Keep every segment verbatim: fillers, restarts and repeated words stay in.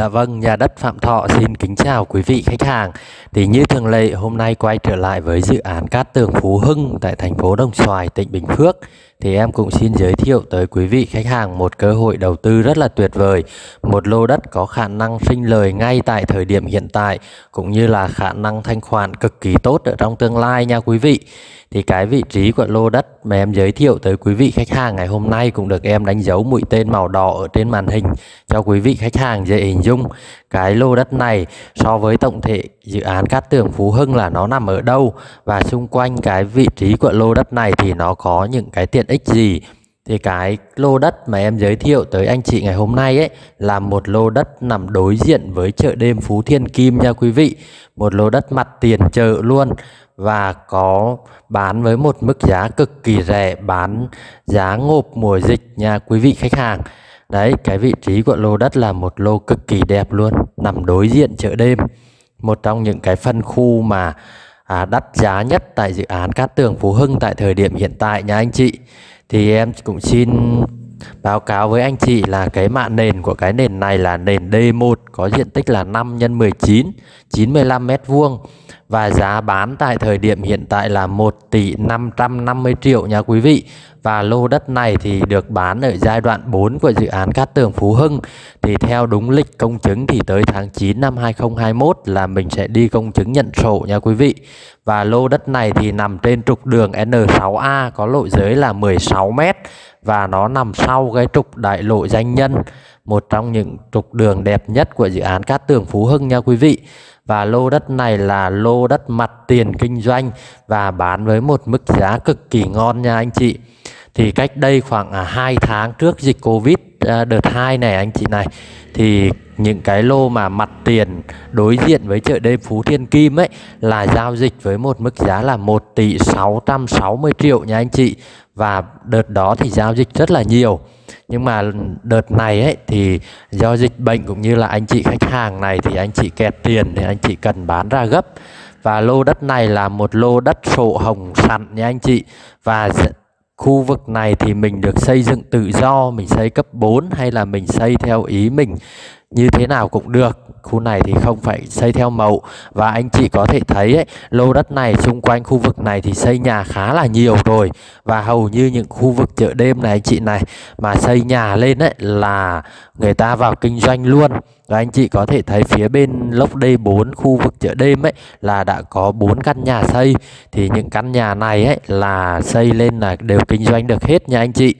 Dạ vâng, nhà đất Phạm Thọ xin kính chào quý vị khách hàng. Thì như thường lệ, hôm nay quay trở lại với dự án Cát Tường Phú Hưng tại thành phố Đồng Xoài, tỉnh Bình Phước. Thì em cũng xin giới thiệu tới quý vị khách hàng một cơ hội đầu tư rất là tuyệt vời. Một lô đất có khả năng sinh lời ngay tại thời điểm hiện tại, cũng như là khả năng thanh khoản cực kỳ tốt ở trong tương lai nha quý vị. Thì cái vị trí của lô đất mà em giới thiệu tới quý vị khách hàng ngày hôm nay cũng được em đánh dấu mũi tên màu đỏ ở trên màn hình cho quý vị khách hàng dễ hình dung. Cái lô đất này so với tổng thể dự án Cát Tường Phú Hưng là nó nằm ở đâu, và xung quanh cái vị trí của lô đất này thì nó có những cái tiện ích gì. Thì cái lô đất mà em giới thiệu tới anh chị ngày hôm nay ấy là một lô đất nằm đối diện với chợ đêm Phú Thiên Kim nha quý vị. Một lô đất mặt tiền chợ luôn, và có bán với một mức giá cực kỳ rẻ, bán giá ngộp mùa dịch nha quý vị khách hàng. Đấy, cái vị trí của lô đất là một lô cực kỳ đẹp luôn, nằm đối diện chợ đêm, một trong những cái phân khu mà à, đắt giá nhất tại dự án Cát Tường Phú Hưng tại thời điểm hiện tại nha anh chị. Thì em cũng xin báo cáo với anh chị là cái mạ nền của cái nền này là nền D một, có diện tích là năm nhân mười chín, chín mươi lăm mét vuông, và giá bán tại thời điểm hiện tại là một tỷ năm trăm năm mươi triệu nha quý vị. Và lô đất này thì được bán ở giai đoạn bốn của dự án Cát Tường Phú Hưng. Thì theo đúng lịch công chứng thì tới tháng chín năm hai nghìn không trăm hai mươi mốt là mình sẽ đi công chứng nhận sổ nha quý vị. Và lô đất này thì nằm trên trục đường N sáu A, có lộ giới là mười sáu mét, và nó nằm sau cái trục đại lộ Danh Nhân, một trong những trục đường đẹp nhất của dự án Cát Tường Phú Hưng nha quý vị. Và lô đất này là lô đất mặt tiền kinh doanh và bán với một mức giá cực kỳ ngon nha anh chị. Thì cách đây khoảng hai tháng trước dịch Covid đợt hai này anh chị này, thì những cái lô mà mặt tiền đối diện với chợ đêm Phú Thiên Kim ấy là giao dịch với một mức giá là một tỷ sáu trăm sáu mươi triệu nha anh chị. Và đợt đó thì giao dịch rất là nhiều. Nhưng mà đợt này ấy, thì do dịch bệnh cũng như là anh chị khách hàng này thì anh chị kẹt tiền thì anh chị cần bán ra gấp. Và lô đất này là một lô đất sổ hồng sẵn nha anh chị. Và khu vực này thì mình được xây dựng tự do, mình xây cấp bốn hay là mình xây theo ý mình như thế nào cũng được. Khu này thì không phải xây theo mẫu. Và anh chị có thể thấy ấy, lô đất này xung quanh khu vực này thì xây nhà khá là nhiều rồi. Và hầu như những khu vực chợ đêm này anh chị này mà xây nhà lên ấy, là người ta vào kinh doanh luôn. Và anh chị có thể thấy phía bên lốc D bốn khu vực chợ đêm ấy là đã có bốn căn nhà xây. Thì những căn nhà này ấy là xây lên là đều kinh doanh được hết nha anh chị.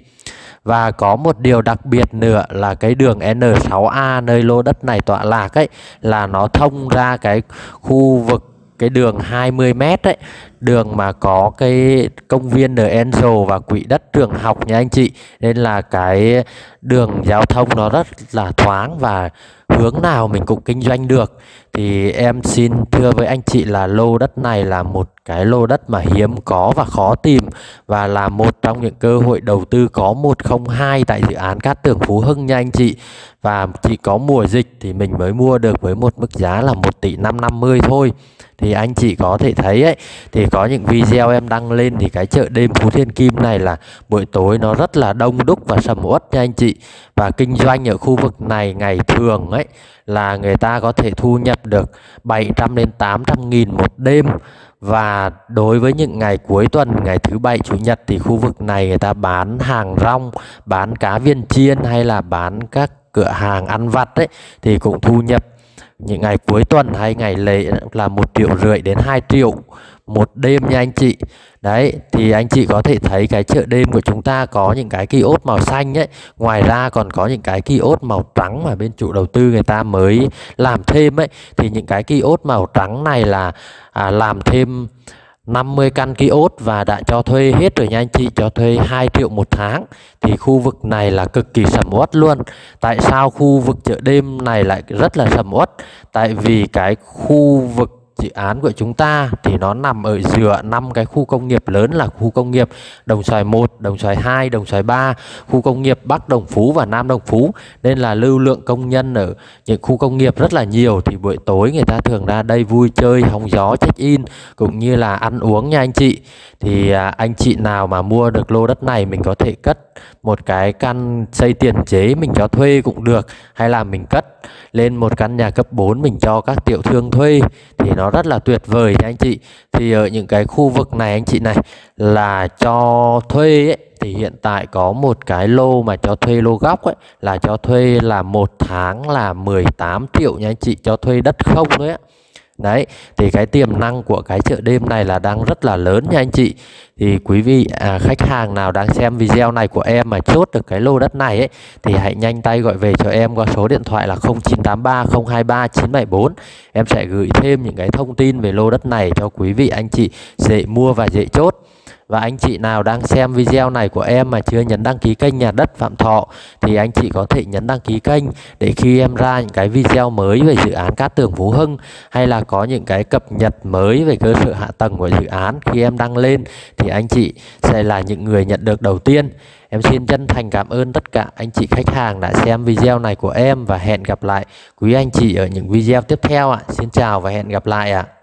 Và có một điều đặc biệt nữa là cái đường N sáu A nơi lô đất này tọa lạc ấy là nó thông ra cái khu vực, cái đường hai mươi mét ấy, đường mà có cái công viên The Enzo và quỹ đất trường học nha anh chị. Nên là cái đường giao thông nó rất là thoáng và hướng nào mình cũng kinh doanh được. Thì em xin thưa với anh chị là lô đất này là một cái lô đất mà hiếm có và khó tìm, và là một trong những cơ hội đầu tư có một không hai tại dự án Cát Tường Phú Hưng nha anh chị. Và chỉ có mùa dịch thì mình mới mua được với một mức giá là một tỷ năm trăm năm mươi thôi. Thì anh chị có thể thấy ấy, thì có những video em đăng lên thì cái chợ đêm Phú Thiên Kim này là buổi tối nó rất là đông đúc và sầm uất nha anh chị. Và kinh doanh ở khu vực này ngày thường ấy là người ta có thể thu nhập được bảy trăm đến tám trăm nghìn một đêm. Và đối với những ngày cuối tuần, ngày thứ bảy, chủ nhật thì khu vực này người ta bán hàng rong, bán cá viên chiên hay là bán các cửa hàng ăn vặt ấy, thì cũng thu nhập những ngày cuối tuần hay ngày lễ là một triệu rưỡi đến hai triệu một đêm nha anh chị. Đấy, thì anh chị có thể thấy cái chợ đêm của chúng ta có những cái kiosk màu xanh ấy. Ngoài ra còn có những cái kiosk màu trắng mà bên chủ đầu tư người ta mới làm thêm ấy. Thì những cái kiosk màu trắng này là à, làm thêm năm mươi căn kiosk và đã cho thuê hết rồi nha anh chị, cho thuê hai triệu một tháng. Thì khu vực này là cực kỳ sầm uất luôn. Tại sao khu vực chợ đêm này lại rất là sầm uất? Tại vì cái khu vực dự án của chúng ta thì nó nằm ở giữa năm cái khu công nghiệp lớn là khu công nghiệp Đồng Xoài một, Đồng Xoài hai, Đồng Xoài ba, khu công nghiệp Bắc Đồng Phú và Nam Đồng Phú. Nên là lưu lượng công nhân ở những khu công nghiệp rất là nhiều, thì buổi tối người ta thường ra đây vui chơi, hóng gió, check in cũng như là ăn uống nha anh chị. Thì à, anh chị nào mà mua được lô đất này mình có thể cất một cái căn xây tiền chế mình cho thuê cũng được, hay là mình cất lên một căn nhà cấp bốn mình cho các tiểu thương thuê thì nó rất là tuyệt vời nha anh chị. Thì ở những cái khu vực này anh chị này là cho thuê ấy, thì hiện tại có một cái lô mà cho thuê lô góc ấy, là cho thuê là một tháng là mười tám triệu nha anh chị, cho thuê đất không thôi ấy. Đấy, thì cái tiềm năng của cái chợ đêm này là đang rất là lớn nha anh chị. Thì quý vị à, khách hàng nào đang xem video này của em mà chốt được cái lô đất này ấy, thì hãy nhanh tay gọi về cho em qua số điện thoại là không chín tám ba không hai ba chín bảy bốn. Em sẽ gửi thêm những cái thông tin về lô đất này cho quý vị anh chị dễ mua và dễ chốt. Và anh chị nào đang xem video này của em mà chưa nhấn đăng ký kênh Nhà đất Phạm Thọ thì anh chị có thể nhấn đăng ký kênh để khi em ra những cái video mới về dự án Cát Tường Phú Hưng hay là có những cái cập nhật mới về cơ sở hạ tầng của dự án, khi em đăng lên thì anh chị sẽ là những người nhận được đầu tiên. Em xin chân thành cảm ơn tất cả anh chị khách hàng đã xem video này của em và hẹn gặp lại quý anh chị ở những video tiếp theo ạ. Xin chào và hẹn gặp lại ạ.